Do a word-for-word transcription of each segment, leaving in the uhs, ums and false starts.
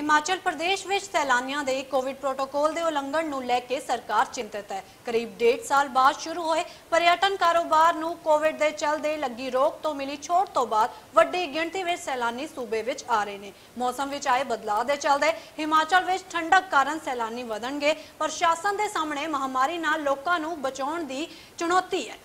हिमाचल प्रदेश में सैलानियों के कोविड प्रोटोकॉल के उलंघन नूं लैके सरकार चिंतित है। करीब डेढ़ साल बाद शुरू हुए पर्यटन कारोबार नूं कोविड के चलते लगी रोक तो मिली छोड़ तो बाद वड्डी गिणती में सैलानी सूबे विच आ रहे हैं। मौसम विच आए बदलाव के चलते हिमाचल में ठंडक कारण सैलानी वधणगे। प्रशासन के सामने महामारी नाल लोकां नूं बचाउण दी चुनौती है।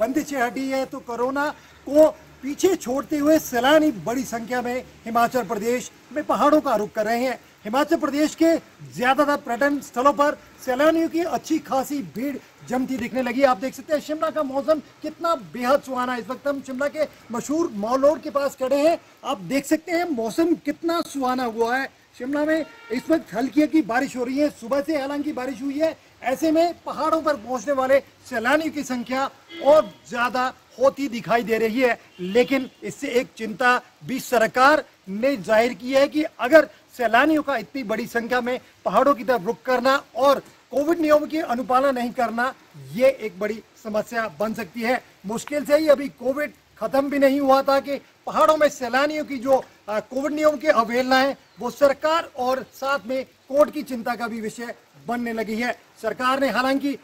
बंदिश हटी है तो कोरोना को पीछे छोड़ते हुए सैलानी बड़ी संख्या में हिमाचल प्रदेश में पहाड़ों का रुख कर रहे हैं। हिमाचल प्रदेश के ज़्यादातर पर्यटन स्थलों पर सैलानियों की अच्छी खासी भीड़ जमती दिखने लगी। आप देख सकते हैं शिमला का मौसम कितना बेहद सुहाना। इस वक्त हम शिमला के मशहूर मॉल रोड के पास खड़े हैं। आप देख सकते हैं मौसम कितना सुहाना हुआ है। शिमला में इस वक्त हल्की हल्की बारिश हो रही है, सुबह से हालांकि बारिश हुई है। ऐसे में पहाड़ों पर पहुंचने वाले सैलानियों की संख्या और ज़्यादा होती दिखाई दे रही है। लेकिन इससे एक चिंता भी सरकार ने जाहिर की है कि अगर सैलानियों का इतनी बड़ी संख्या में पहाड़ों की तरफ रुख करना और कोविड नियमों की अनुपालना नहीं करना, ये एक बड़ी समस्या बन सकती है। मुश्किल से ही अभी कोविड खत्म भी नहीं हुआ था कि पहाड़ों में सैलानियों की जो कोविड नियम की अवहेलना है वो सरकार और साथ में कोर्ट की चिंता का भी विषय बनने लगी है। सरकार ने हालांकि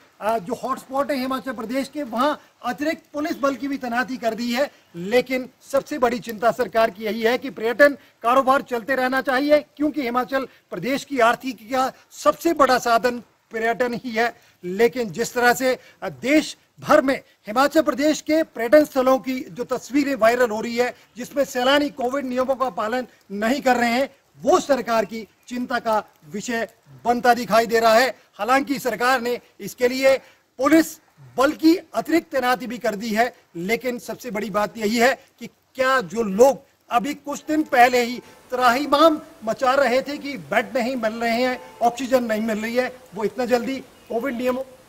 जो हॉटस्पॉट है हिमाचल प्रदेश के वहाँ अतिरिक्त पुलिस बल की भी तैनाती कर दी है। लेकिन सबसे बड़ी चिंता सरकार की यही है कि पर्यटन कारोबार चलते रहना चाहिए, क्योंकि हिमाचल प्रदेश की आर्थिकी का सबसे बड़ा साधन पर्यटन ही है। लेकिन जिस तरह से देश भर में हिमाचल प्रदेश के पर्यटन स्थलों की जो तस्वीरें वायरल हो रही है, जिसमें सैलानी कोविड नियमों का पालन नहीं कर रहे हैं, वो सरकार की चिंता का विषय बनता दिखाई दे रहा है। हालांकि सरकार ने इसके लिए पुलिस बल की अतिरिक्त तैनाती भी कर दी है। लेकिन सबसे बड़ी बात यही है कि क्या जो लोग अभी कुछ दिन पहले ही त्राहिमाम मचा रहे थे कि बेड नहीं मिल रहे हैं, ऑक्सीजन नहीं मिल रही है, वो इतना जल्दी कोविड नियमों